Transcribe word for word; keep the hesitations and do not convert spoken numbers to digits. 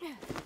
Yeah.